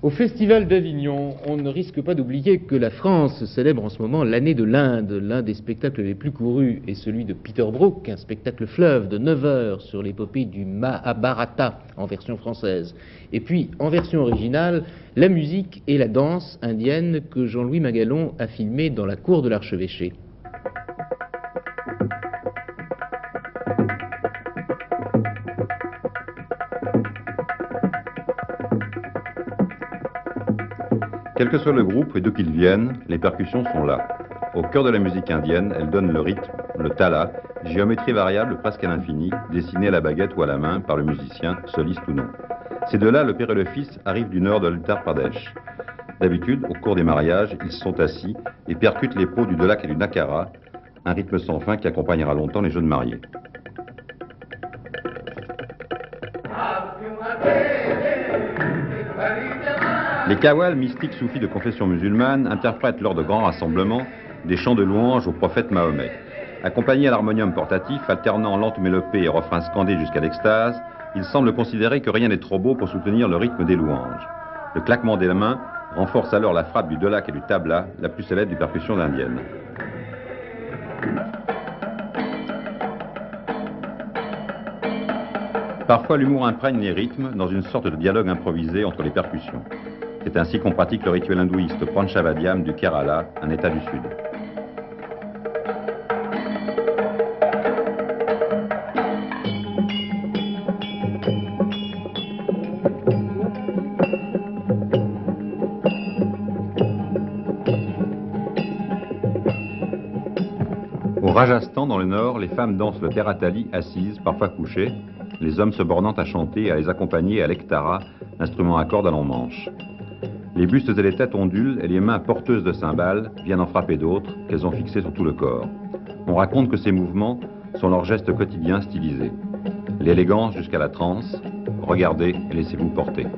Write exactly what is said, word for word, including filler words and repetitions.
Au Festival d'Avignon, on ne risque pas d'oublier que la France célèbre en ce moment l'année de l'Inde. L'un des spectacles les plus courus est celui de Peter Brook, un spectacle fleuve de neuf heures sur l'épopée du Mahabharata en version française. Et puis, en version originale, la musique et la danse indienne que Jean-Louis Magalon a filmée dans la cour de l'archevêché. Quel que soit le groupe et d'où qu'il vienne, les percussions sont là. Au cœur de la musique indienne, elles donnent le rythme, le tala, géométrie variable presque à l'infini, dessinée à la baguette ou à la main par le musicien, soliste ou non. Ces deux-là, le père et le fils, arrivent du nord de l'Uttar Pradesh. D'habitude, au cours des mariages, ils sont assis et percutent les peaux du dholak et du nakara, un rythme sans fin qui accompagnera longtemps les jeunes mariés. Les kawal, mystiques soufis de confession musulmane, interprètent lors de grands rassemblements des chants de louanges au prophète Mahomet. Accompagnés à l'harmonium portatif, alternant lente mélopée et refrains scandés jusqu'à l'extase, ils semblent considérer que rien n'est trop beau pour soutenir le rythme des louanges. Le claquement des mains renforce alors la frappe du dholak et du tabla, la plus célèbre des percussions indiennes. Parfois, l'humour imprègne les rythmes dans une sorte de dialogue improvisé entre les percussions. C'est ainsi qu'on pratique le rituel hindouiste Panchavadhyam du Kerala, un état du Sud. Au Rajasthan, dans le Nord, les femmes dansent le Teratali assises, parfois couchées, les hommes se bornant à chanter et à les accompagner à l'ektara, instrument à cordes à longs manches. Les bustes et les têtes ondulent et les mains porteuses de cymbales viennent en frapper d'autres qu'elles ont fixées sur tout le corps. On raconte que ces mouvements sont leurs gestes quotidiens stylisés. L'élégance jusqu'à la transe, regardez et laissez-vous porter.